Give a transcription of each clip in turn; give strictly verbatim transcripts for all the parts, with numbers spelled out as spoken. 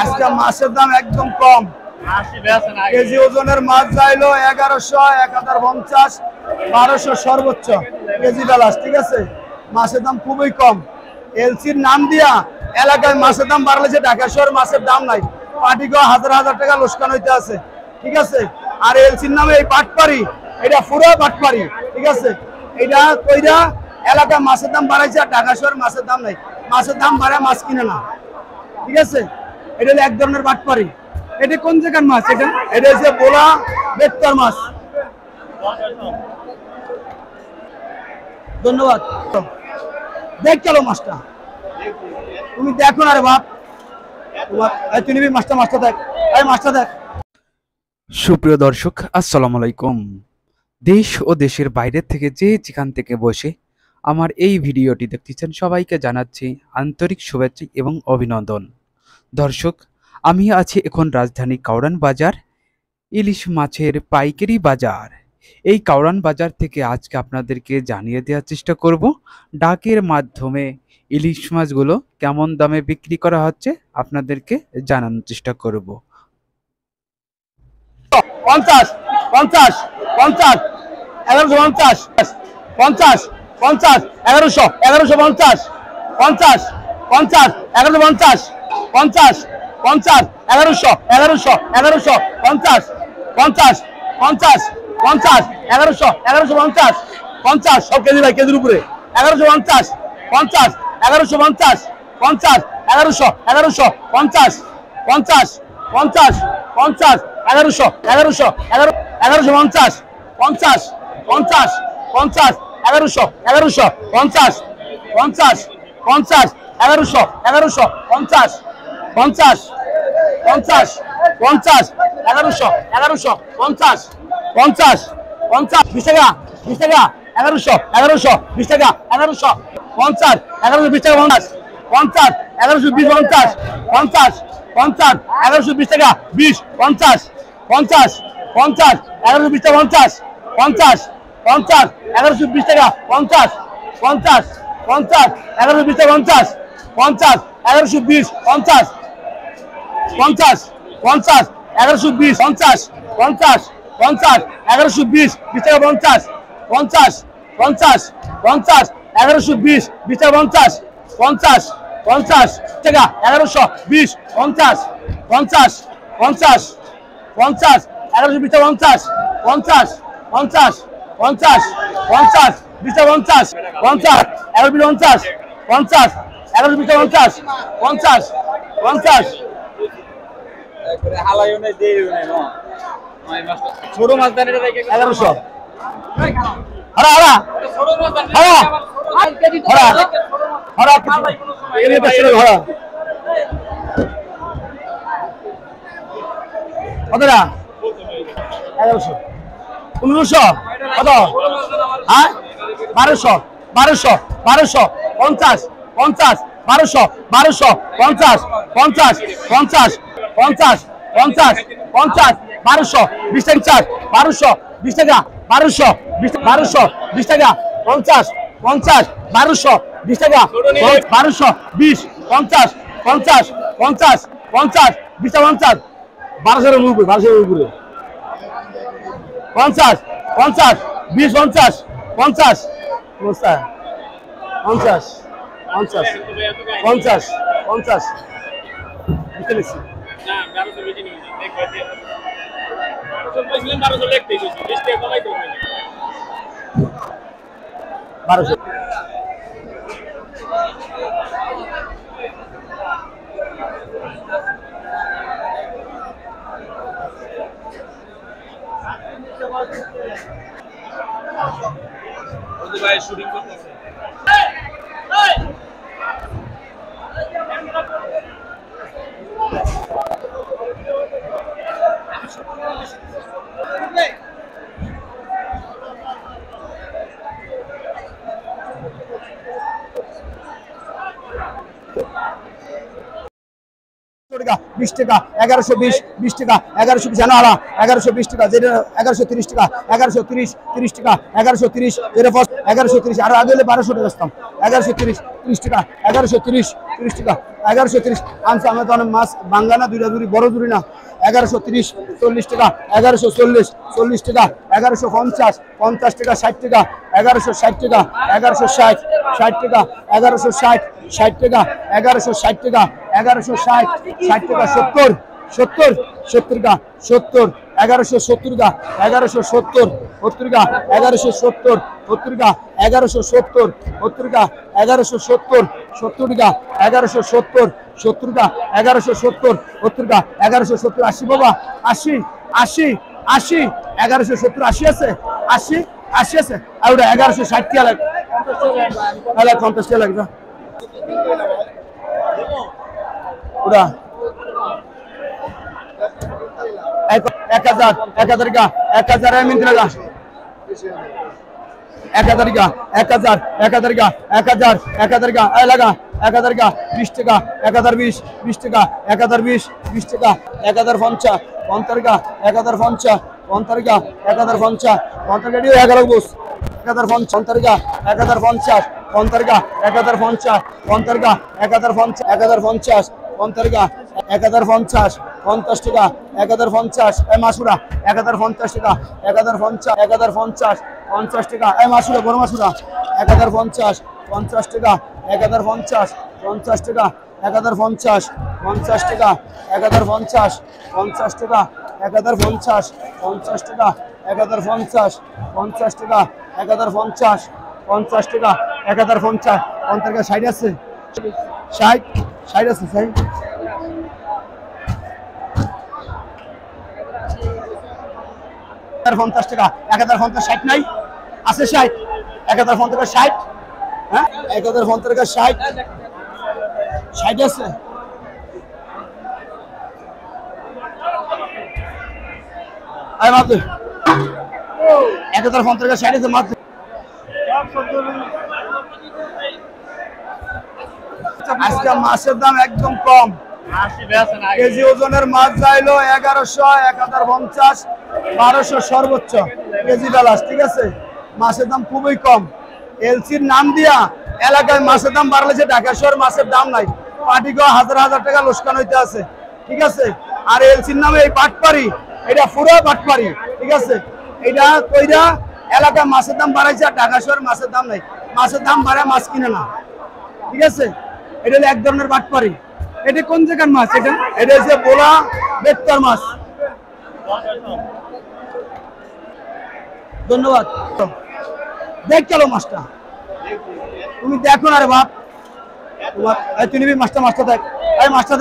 আজকে মাছের দাম একদম কম। কেজি ওজনের মাছ যাইলো এগারোশো, এক হাজার পঞ্চাশ, বারোশো সর্বোচ্চ কেজি বেলাস। ঠিক আছে, মাছের দাম খুবই কম। এলসির নাম দিয়া এলাকায় মাছের দাম বাড়লেছে, ঢাকা শহর মাছের দাম নাই। পাটিকে হাজার হাজার টাকা লোকসান হইতে আছে। ঠিক আছে, আর এলসির নামে এই পাটপাড়ি, এটা পুরো পাটপাড়ি। ঠিক আছে, এটা কইরা এলাকায় মাছের দাম বাড়াইছে, আর ঢাকা শহর মাছের দাম নাই। মাছের দাম বাড়ায় মাছ কিনে না। ঠিক আছে, এটা হলো এক ধরনের পাটপাড়ি। এটা কোন জায়গার মাছ? এটা এটা হচ্ছে বোলা বেক্টর মাছ। ধন্যবাদ। দেখ চলো মাছটা, তুমি দেখো না রে বাপ, তুই নিবি মাছটা। মাছটা দেখ, এই মাছটা দেখ। সুপ্রিয় দর্শক, আসসালামু আলাইকুম। দেশ ও দেশের বাইরে থেকে যে যেখান থেকে বসে আমার এই ভিডিওটি দেখতেছেন সবাইকে জানাচ্ছি আন্তরিক শুভেচ্ছা এবং অভিনন্দন। দর্শক, আমি আছি এখন রাজধানী কাওরান বাজার, ইলিশ মাছের পাইকারি বাজার। এই কাওরান বাজার থেকে আজকে আপনাদেরকে জানিয়ে দেওয়ার চেষ্টা করব ডাকের মাধ্যমে ইলিশ মাছগুলো কেমন দামে বিক্রি করা হচ্ছে, আপনাদেরকে জানানোর চেষ্টা করব। পঞ্চাশ পঞ্চাশ পঞ্চাশ এগারোশো পঞ্চাশ পঞ্চাশ পঞ্চাশ এগারোশো এগারোশো পঞ্চাশ পঞ্চাশ পঞ্চাশ এগারোশো পঞ্চাশ পঞ্চাশ পঞ্চাশ এগারোশো এগারোশো এগারোশো পঞ্চাশ পঞ্চাশ পঞ্চাশ পঞ্চাশ এগারোশো এগারোশো পঞ্চাশ পঞ্চাশ সব কেজি ভাই, কেজির উপরে। এগারোশো পঞ্চাশ পঞ্চাশ এগারোশো পঞ্চাশ পঞ্চাশ এগারোশো এগারোশো পঞ্চাশ পঞ্চাশ পঞ্চাশ পঞ্চাশ এগারোশো এগারোশো এগারো এগারোশো পঞ্চাশ পঞ্চাশ পঞ্চাশ পঞ্চাশ এগারোশো এগারোশো পঞ্চাশ পঞ্চাশ পঞ্চাশ এগারোশো এগারোশো পঞ্চাশ পঞ্চাশ পঞ্চাশ পঞ্চাশ এগারোশো এগারোশো পঞ্চাশ পঞ্চাশ পঞ্চাশ বিশ টাকা বিশ টাকা এগারোশো এগারোশো বিশ টাকা এগারোশো পঞ্চাশ এগারোশো বিশ টাকা পঞ্চাশ পঞ্চাশ এগারোশো বিশ পঞ্চাশ পঞ্চাশ পঞ্চাশ এগারোশো বিশ টাকা বিশ পঞ্চাশ পঞ্চাশ পঞ্চাশ এগারোশো বিশ টাকা পঞ্চাশ পঞ্চাশ পঞ্চাশ এগারোশো বিশ টাকা পঞ্চাশ পঞ্চাশ পঞ্চাশ এগারোশো বিশ টাকা পঞ্চাশ পঞ্চাশ এগারোশো বিশ পঞ্চাশ পঞ্চাশ পঞ্চাশ এগারোশো বিশ পঞ্চাশ পঞ্চাশ পঞ্চাশ এগারোশো বিশ বিশ টাকা পঞ্চাশ পঞ্চাশ পঞ্চাশ পঞ্চাশ এগারোশো বিশ বিশ টাকা পঞ্চাশ পঞ্চাশ পঞ্চাশ টাকা এগারোশো বিশ পঞ্চাশ পঞ্চাশ পঞ্চাশ পঞ্চাশ এগারোশো বিশ টাকা পঞ্চাশ পঞ্চাশ পঞ্চাশ পঞ্চাশ পঞ্চাশ বিশ টাকা পঞ্চাশ পঞ্চাশ এগারো পঞ্চাশ পঞ্চাশ এগারোশো বিশ টাকা পঞ্চাশ পঞ্চাশ পঞ্চাশ ছোট মাছ দান এগারোশো এগারোশো পনেরোশো কত? হ্যাঁ, বারোশো বারোশো বারোশো পঞ্চাশ পঞ্চাশ বারোশো বারোশো পঞ্চাশ পঞ্চাশ পঞ্চাশ পঞ্চাশ পঞ্চাশ পঞ্চাশ বারোশো বিশ টাকা বারোশো বিশ টাকা বারোশো বারোশো বিশ টাকা পঞ্চাশ পঞ্চাশ বারোশো বিশ টাকা বারোশো বিশ পঞ্চাশ পঞ্চাশ পঞ্চাশ পঞ্চাশ বিশ টাকা পঞ্চাশ বারোশোর উপরে বারোশোর উপরে পঞ্চাশ পঞ্চাশ বিশ পঞ্চাশ পঞ্চাশ পঞ্চাশ পঞ্চাশ পঞ্চাশ পঞ্চাশ শুটিং করতেছে। টাকা বিশ টাকা এগারোশো বিশ বিশ টাকা এগারোশো বিশ আনারা এগারোশো বিশ টাকা যেটা এগারোশো তিরিশ টাকা এগারোশো তিরিশ তিরিশ টাকা এগারোশো তিরিশ যেটা ফার্স্ট এগারোশো তিরিশ আরো আগে হলে বারোশো টাকা আসতাম এগারোশো তিরিশ তিরিশ টাকা এগারোশো তিরিশ তিরিশ টাকা এগারোশো তিরিশ আনছে আমরা তো অনেক মাছ বাঙ্গা না দুইটা দুরি বড় দুরি না এগারোশো তিরিশ চল্লিশ টাকা এগারোশো চল্লিশ চল্লিশ টাকা এগারোশো পঞ্চাশ পঞ্চাশ টাকা ষাট টাকা এগারোশো ষাট টাকা এগারোশো ষাট ষাট টাকা এগারোশো ষাট ষাট টাকা এগারোশো ষাট টাকা এগারোশো ষাট ষাট টাকা সত্তর সত্তর সত্তর টাকা সত্তর এগারোশো সত্তর টাকা এগারোশো সত্তর সত্তর টাকা এগারোশো সত্তর সত্তর টাকা এগারোশো সত্তর সত্তর টাকা এগারোশো সত্তর সত্তর টাকা এগারোশো সত্তর সত্তর টাকা এগারোশো সত্তর সত্তর টাকা এগারোশো সত্তর আশি বাবা আশি আশি আশি এগারোশো সত্তর আশি আছে আশি আশি আছে আর ওটা এগারোশো ষাট টাকা লাগবে তাহলে পঞ্চাশ টাকা লাগবে ওটা এক হাজার এক হাজার টাকা এক হাজার এক হাজার টাকা এক হাজার এক হাজার টাকা এক হাজার এক হাজার টাকা আয় লাগা এক হাজার টাকা বিশ টাকা এক হাজার বিশ বিশ টাকা এক হাজার বিশ বিশ টাকা এক হাজার পঞ্চাশ পঞ্চাশ টাকা এক হাজার পঞ্চাশ পঞ্চাশ টাকা এক হাজার পঞ্চাশ পঞ্চাশ টাকা এগারো বস এক হাজার পঞ্চাশ টাকা এক হাজার পঞ্চাশ পঞ্চাশ টাকা এক হাজার পঞ্চাশ পঞ্চাশ টাকা এক হাজার পঞ্চাশ এক হাজার পঞ্চাশ পঞ্চাশ টাকা এক হাজার পঞ্চাশ পঞ্চাশ টাকা এক হাজার পঞ্চাশ এ মাসুরা এক হাজার পঞ্চাশ টাকা এক হাজার পঞ্চাশ এক হাজার পঞ্চাশ পঞ্চাশ টাকা এ মাসুরা বড় মাসুরা এক হাজার পঞ্চাশ পঞ্চাশ টাকা এক হাজার পঞ্চাশ পঞ্চাশ টাকা এক হাজার পঞ্চাশ পঞ্চাশ টাকা এক হাজার পঞ্চাশ পঞ্চাশ টাকা এক হাজার পঞ্চাশ পঞ্চাশ টাকা এক হাজার পঞ্চাশ পঞ্চাশ টাকা এক হাজার পঞ্চাশ পঞ্চাশ টাকা এক হাজার পঞ্চাশ পঞ্চাশ টাকা ষাট আছে ষাট ষাট আছে ষাট পঞ্চাশ টাকা এক হাজার পঞ্চাশ ষাট নাই আছে ষাট এক হাজার পঞ্চাশ টাকা ষাট হ্যাঁ এক হাজার পঞ্চাশ টাকা ষাট ষাট আছে এক হাজার পঞ্চাশ টাকা ষাট আছে মাত্র আজকে মাছের দাম একদম কম কেজি ওজনের মাছ চাইলো এগারোশো এক হাজার পঞ্চাশ বারোশো সর্বোচ্চ কেজি ডালাস ঠিক আছে মাছের দাম খুবই কম এলসির নাম দিয়া এলাকায় মাছের দাম বাড়লেছে ঢাকা শহর মাছের দাম নাই পাটিকে হাজার হাজার টাকা লোকসান হইতে আছে ঠিক আছে আর এলসির নামে এই পাটপাড়ি এটা পুরো পাটপাড়ি ঠিক আছে এটা কইরা এলাকায় মাছের দাম বাড়াইছে আর ঢাকা শহর মাছের দাম নাই মাছের দাম বাড়ায় মাছ কিনে না ঠিক আছে এটা হলো এক ধরনের পাটপাড়ি এটা কোন জায়গার মাছ এটা এটা হচ্ছে বোলা বেত্তার মাছ ধন্যবাদ দেখ চলো মাছটা তুমি দেখো আরে বাপ তুই নিবি মাছটা মাছটা দেখ আরে মাছটা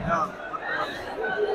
দেখ